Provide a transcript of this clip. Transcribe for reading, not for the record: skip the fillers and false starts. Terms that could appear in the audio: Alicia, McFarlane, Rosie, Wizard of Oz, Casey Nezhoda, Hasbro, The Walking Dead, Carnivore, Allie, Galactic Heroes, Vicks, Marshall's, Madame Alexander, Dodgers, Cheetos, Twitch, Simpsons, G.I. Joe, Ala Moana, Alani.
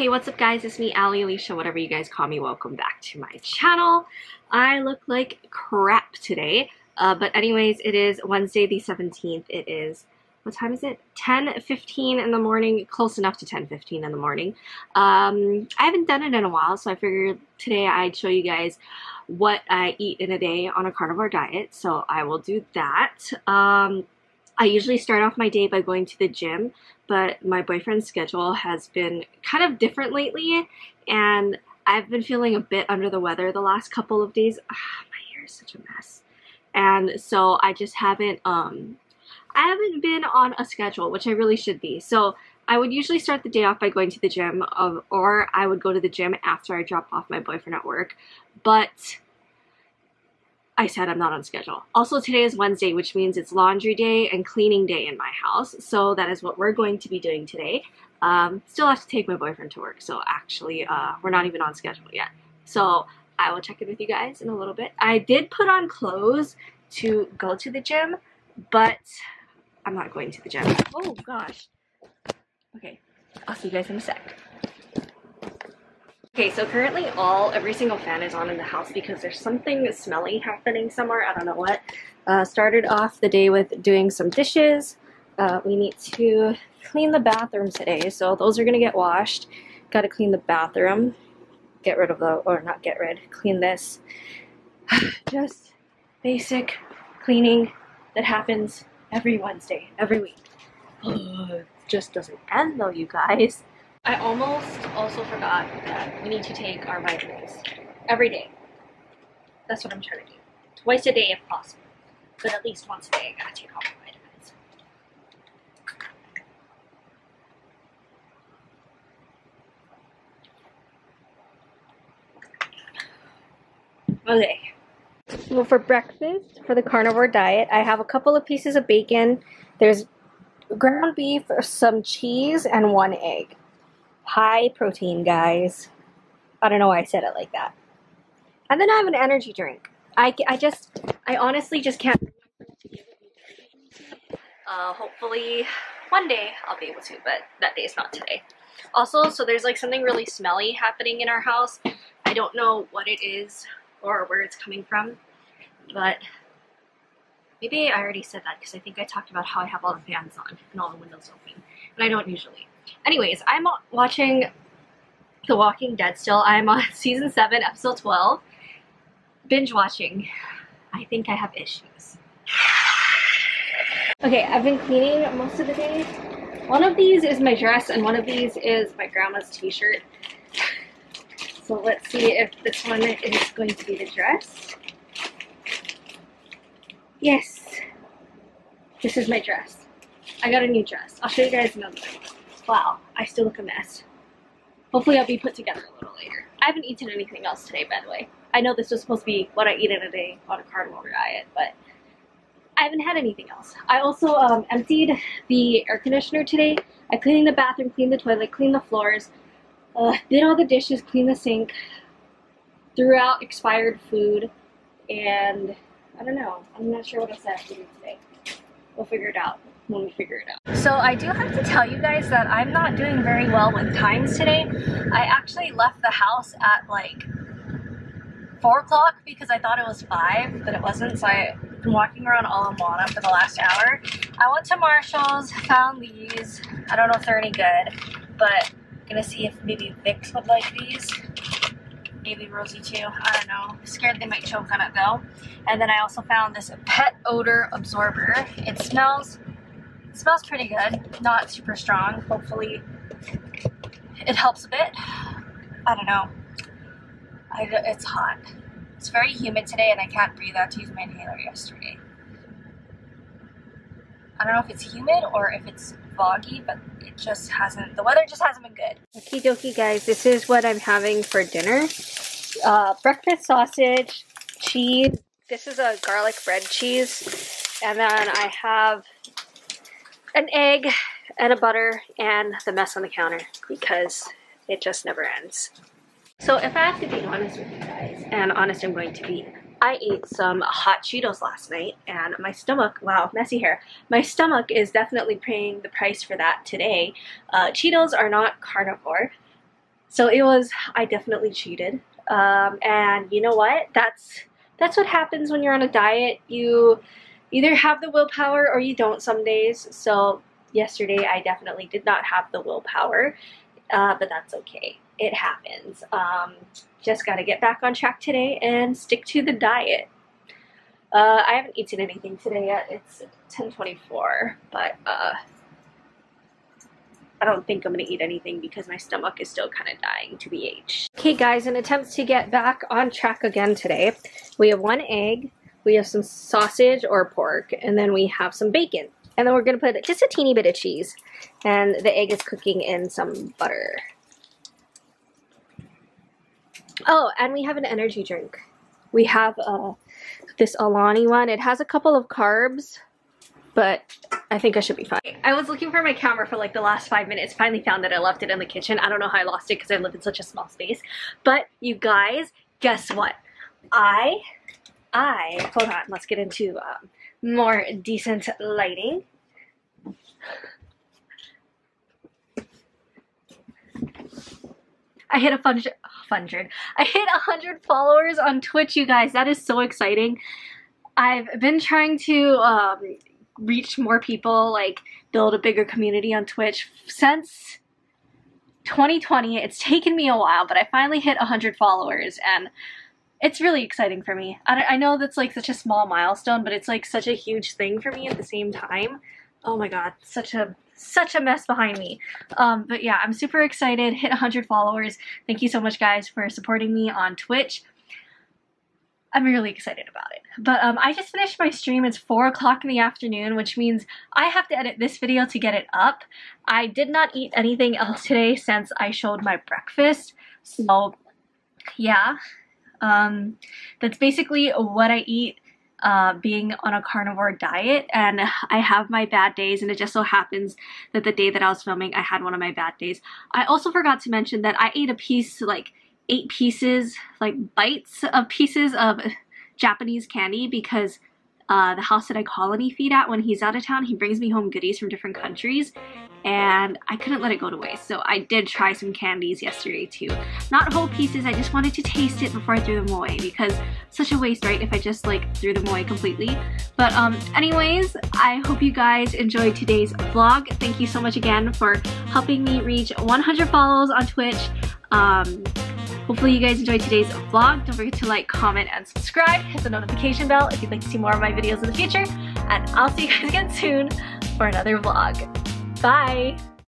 Hey, what's up guys, it's me, Allie, Alicia, whatever you guys call me. Welcome back to my channel. I look like crap today, but anyways, it is Wednesday the 17th. It is, what time is it? 10:15 in the morning, close enough to 10:15 in the morning. I haven't done it in a while, so I figured today I'd show you guys what I eat in a day on a carnivore diet, so I will do that. I usually start off my day by going to the gym, but my boyfriend's schedule has been kind of different lately, and I've been feeling a bit under the weather the last couple of days. Ugh, my hair is such a mess. And so I just haven't, I haven't been on a schedule, which I really should be. So I would usually start the day off by going to the gym, or I would go to the gym after I drop off my boyfriend at work, but I said I'm not on schedule. Also, today is Wednesday, which means it's laundry day and cleaning day in my house. So that is what we're going to be doing today. Still have to take my boyfriend to work. So actually, we're not even on schedule yet. So I will check in with you guys in a little bit. I did put on clothes to go to the gym, but I'm not going to the gym. Oh gosh. Okay. I'll see you guys in a sec. Okay, so currently every single fan is on in the house because there's something smelly happening somewhere. I don't know what. Started off the day with doing some dishes. We need to clean the bathroom today, so those are going to get washed. Got to clean the bathroom. Get rid of the, or not get rid, clean this. Just basic cleaning that happens every Wednesday, every week. It just doesn't end though, you guys. I almost also forgot that we need to take our vitamins every day. That's what I'm trying to do. Twice a day if possible. But at least once a day I gotta take all my vitamins. Okay. Well, for breakfast, for the carnivore diet, I have a couple of pieces of bacon. There's ground beef, some cheese, and one egg. High protein, guys. I don't know why I said it like that. And then I have an energy drink. I honestly just can't remember to give it. Hopefully one day I'll be able to, but that day is not today. Also, so there's like something really smelly happening in our house. I don't know what it is or where it's coming from, but maybe I already said that because I think I talked about how I have all the fans on and all the windows open, and I don't usually. Anyways, I'm watching The Walking Dead still. I'm on season 7, episode 12. Binge watching. I think I have issues. Okay, I've been cleaning most of the day. One of these is my dress and one of these is my grandma's t-shirt. So let's see if this one is going to be the dress. Yes. This is my dress. I got a new dress. I'll show you guys another one. Wow, I still look a mess. Hopefully I'll be put together a little later. I haven't eaten anything else today, by the way. I know this was supposed to be what I eat in a day on a carnivore diet, but I haven't had anything else. I also emptied the air conditioner today. I cleaned the bathroom, cleaned the toilet, cleaned the floors, did all the dishes, cleaned the sink, threw out expired food, and I don't know. I'm not sure what else I have to do today. We'll figure it out when we figure it out. So I do have to tell you guys that I'm not doing very well with times today. I actually left the house at like 4 o'clock because I thought it was 5, but it wasn't. So I've been walking around Ala Moana for the last hour. I went to Marshall's, found these. I don't know if they're any good, but I'm gonna see if maybe Vicks would like these. Maybe Rosie too, I don't know. I'm scared they might choke on it though. And then I also found this pet odor absorber. It smells pretty good, not super strong. Hopefully it helps a bit. I don't know. It's hot. It's very humid today and I can't breathe. I had to use my inhaler yesterday. I don't know if it's humid or if it's foggy, but it just hasn't, the weather just hasn't been good. Okie dokie guys, this is what I'm having for dinner. Breakfast sausage, cheese. This is a garlic bread cheese. And then I have an egg and a butter and the mess on the counter because it just never ends. So if I have to be honest with you guys, and honest I'm going to be, I ate some hot Cheetos last night and my stomach, wow, messy hair. My stomach is definitely paying the price for that today. Cheetos are not carnivore, So it was, I definitely cheated. And you know what? That's what happens when you're on a diet. You either have the willpower or you don't some days. So yesterday I definitely did not have the willpower, but that's okay. It happens. Just got to get back on track today and stick to the diet. I haven't eaten anything today yet. It's 10:24, but I don't think I'm going to eat anything because my stomach is still kind of dying to BH. Okay guys, in attempts to get back on track again today, we have 1 egg, we have some sausage or pork, and then we have some bacon. And then we're going to put just a teeny bit of cheese. And the egg is cooking in some butter. Oh, and we have an energy drink. We have this Alani one. It has a couple of carbs, but I think I should be fine. I was looking for my camera for like the last 5 minutes, finally found that I left it in the kitchen. I don't know how I lost it because I live in such a small space. But you guys, guess what? I hold on, let's get into more decent lighting. I hit 100. I hit 100 followers on Twitch, you guys. That is so exciting. I've been trying to reach more people, like build a bigger community on Twitch since 2020. It's taken me a while, but I finally hit 100 followers, and it's really exciting for me. I know that's like such a small milestone, but it's like such a huge thing for me at the same time. Oh my god, such a mess behind me. But yeah, I'm super excited. Hit 100 followers. Thank you so much, guys, for supporting me on Twitch. I'm really excited about it. But I just finished my stream. It's 4 o'clock in the afternoon, which means I have to edit this video to get it up. I did not eat anything else today since I showed my breakfast. So yeah, that's basically what I eat being on a carnivore diet. And I have my bad days, and it just so happens that the day that I was filming, I had one of my bad days. I also forgot to mention that I ate a piece, like 8 pieces, like bites of pieces of Japanese candy, because the house that I colony feed at, when he's out of town, he brings me home goodies from different countries, and I couldn't let it go to waste. So I did try some candies yesterday too. Not whole pieces, I just wanted to taste it before I threw them away, because such a waste, right, if I just like threw them away completely. But anyways, I hope you guys enjoyed today's vlog. Thank you so much again for helping me reach 100 follows on Twitch. Hopefully you guys enjoyed today's vlog. Don't forget to like, comment, and subscribe. Hit the notification bell if you'd like to see more of my videos in the future. And I'll see you guys again soon for another vlog. Bye!